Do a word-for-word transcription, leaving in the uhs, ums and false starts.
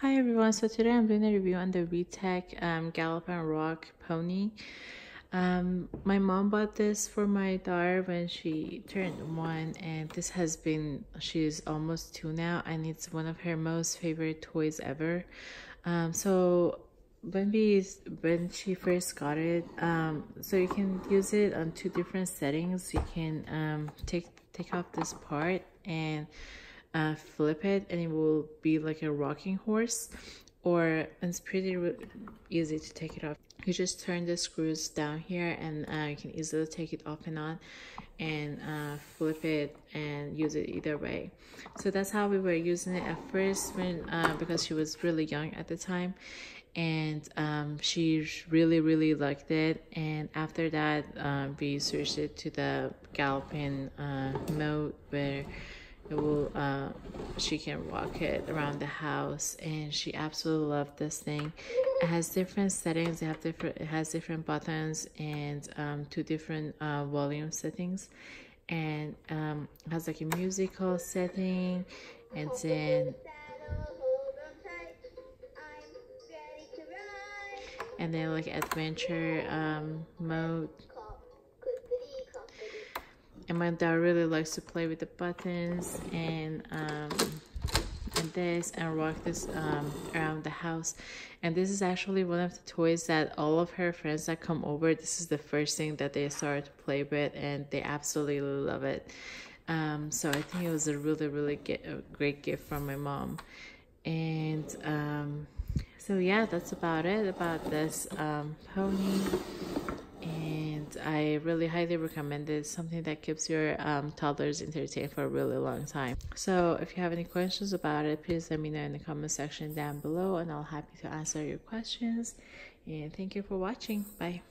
Hi everyone, so today I'm doing a review on the VTech um, Gallop and Rock Pony. Um, my mom bought this for my daughter when she turned one, and this has been, she's almost two now, and it's one of her most favorite toys ever. Um, so when, we, when she first got it, um, so you can use it on two different settings. You can um, take, take off this part and Uh, flip it and it will be like a rocking horse, or it's pretty easy to take it off. You just turn the screws down here and uh, you can easily take it off and on, and uh, flip it and use it either way. So that's how we were using it at first, when uh, because she was really young at the time, and um, she really really liked it. And after that uh, we switched it to the galloping uh, mode, where It will, uh, she can walk it around the house, and she absolutely loved this thing. It has different settings. It have different. It has different buttons and um, two different uh, volume settings, and um, it has like a musical setting, and then and then like adventure um, mode. And my dad really likes to play with the buttons and um, and this and rock this um, around the house. And this is actually one of the toys that all of her friends that come over, this is the first thing that they start to play with, and they absolutely love it. Um, so I think it was a really really a great gift from my mom. And um, so yeah, that's about it about this um, pony. I really highly recommend it. It's something that keeps your um, toddlers entertained for a really long time. So if you have any questions about it, please let me know in the comment section down below, and I'll be happy to answer your questions. And thank you for watching. Bye.